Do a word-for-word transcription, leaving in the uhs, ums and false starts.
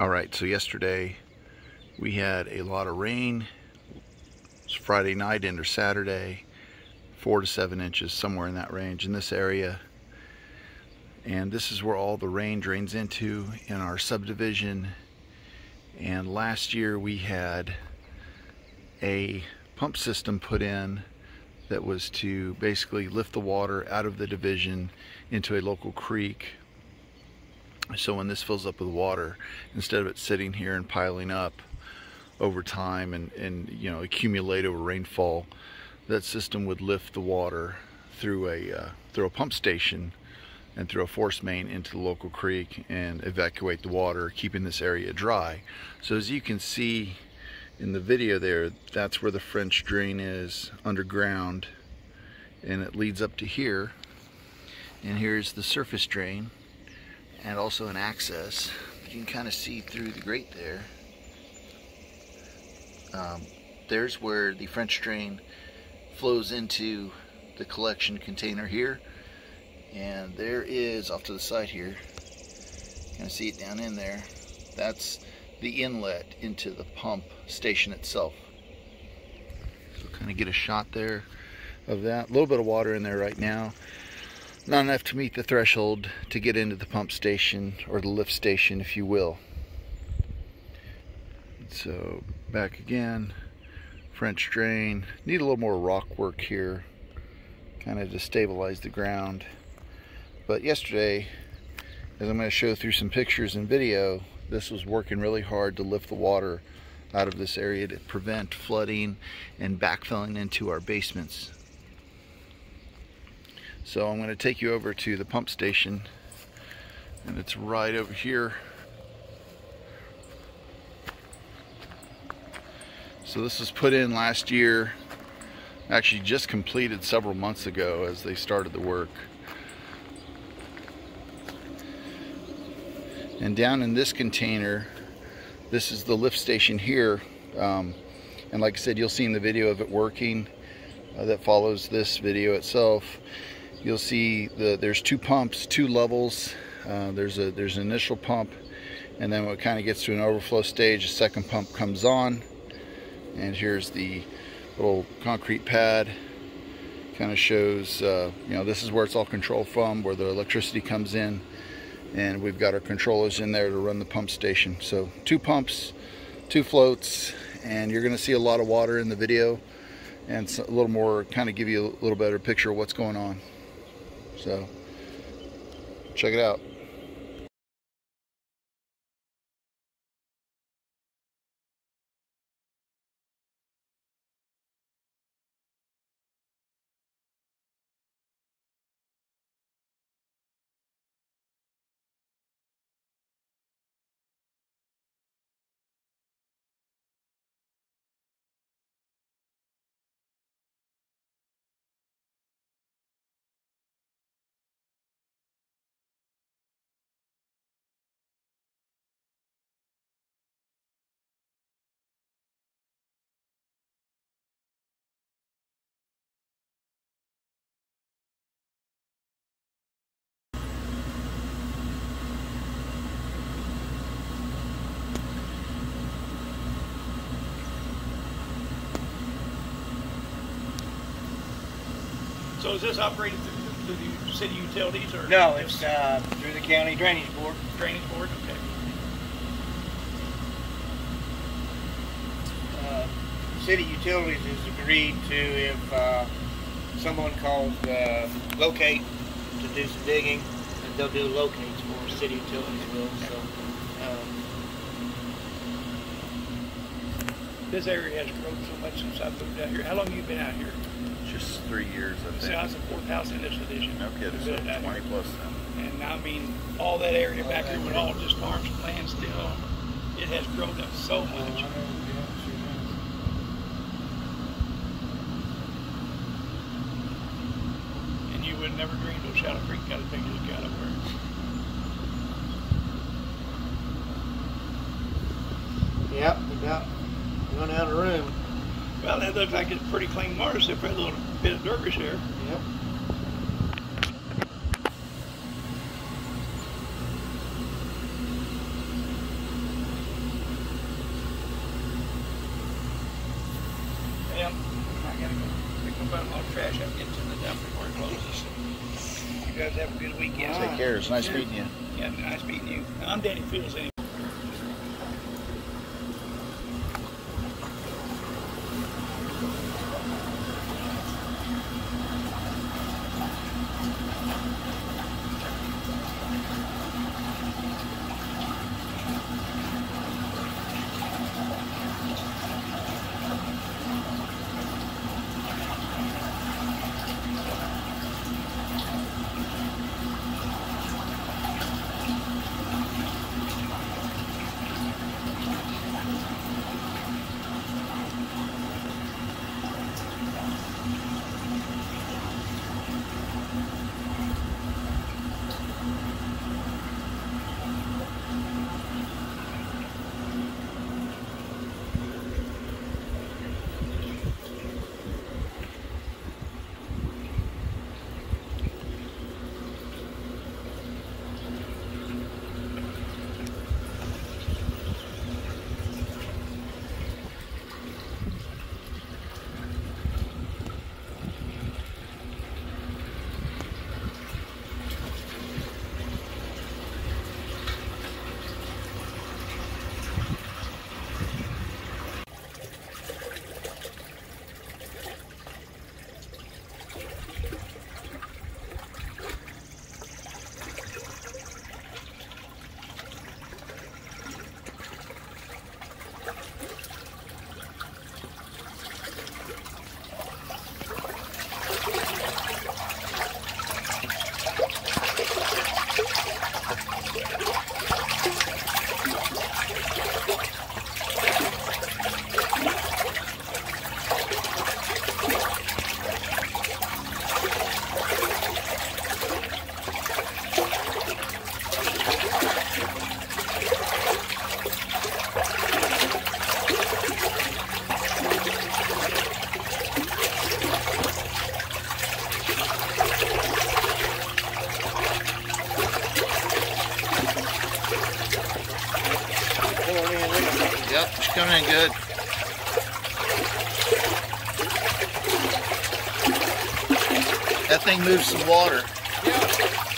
Alright, so yesterday we had a lot of rain. It's Friday night into Saturday, four to seven inches, somewhere in that range in this area. And this is where all the rain drains into in our subdivision. And last year we had a pump system put in that was to basically lift the water out of the division into a local creek. So when this fills up with water, instead of it sitting here and piling up over time and, and you know, accumulate over rainfall, that system would lift the water through a uh, through a pump station and through a force main into the local creek and evacuate the water, keeping this area dry. So as you can see in the video there, that's where the French drain is underground, and it leads up to here. And here's the surface drain and also an access. You can kind of see through the grate there. Um, there's where the French drain flows into the collection container here. And there is, off to the side here, you can see it down in there. That's the inlet into the pump station itself. So kind of get a shot there of that. A little bit of water in there right now. Not enough to meet the threshold to get into the pump station, or the lift station, if you will. So back again, French drain. Need a little more rock work here, kind of to stabilize the ground. But yesterday, as I'm going to show through some pictures and video, this was working really hard to lift the water out of this area to prevent flooding and backfilling into our basements. So I'm going to take you over to the pump station, and it's right over here. So this was put in last year, actually just completed several months ago as they started the work. And down in this container, this is the lift station here. Um, and like I said, you'll see in the video of it working uh, that follows this video itself. You'll see the, there's two pumps, two levels. Uh, there's a there's an initial pump, and then when it kind of gets to an overflow stage, a second pump comes on. And here's the little concrete pad. Kind of shows, uh, you know, this is where it's all controlled from, where the electricity comes in. And we've got our controllers in there to run the pump station. So two pumps, two floats, and you're gonna see a lot of water in the video, and it's a little more, kind of give you a little better picture of what's going on. So, check it out. So is this operated through, through the city utilities, or? No, it's uh, through the County Drainage Board. Drainage Board, okay. Uh, city utilities has agreed to, if uh, someone calls uh, locate to do some digging, and they'll do locates for city utilities will. So um, this area has grown so much since I've been out here. How long have you been out here? Just three years, I think. So I was at four thousand this edition. No kidding, so twenty plus then. And I mean, all that area back here with all just farms, plants, still, it has grown up so much. And you would never dream of Shadow Creek kind of thing just got up there. Yep, about run out of room. Well, that looks like it's pretty clean water, except for a little bit of dervish there. Yep. dump. I gotta go pick up a little trash up into the dump before it closes. You guys have a good weekend. Take care. It's nice meeting you. Yeah, nice meeting you. I'm Danny Fields. Anyway. Yep, it's coming in good. That thing moves some water. Yeah.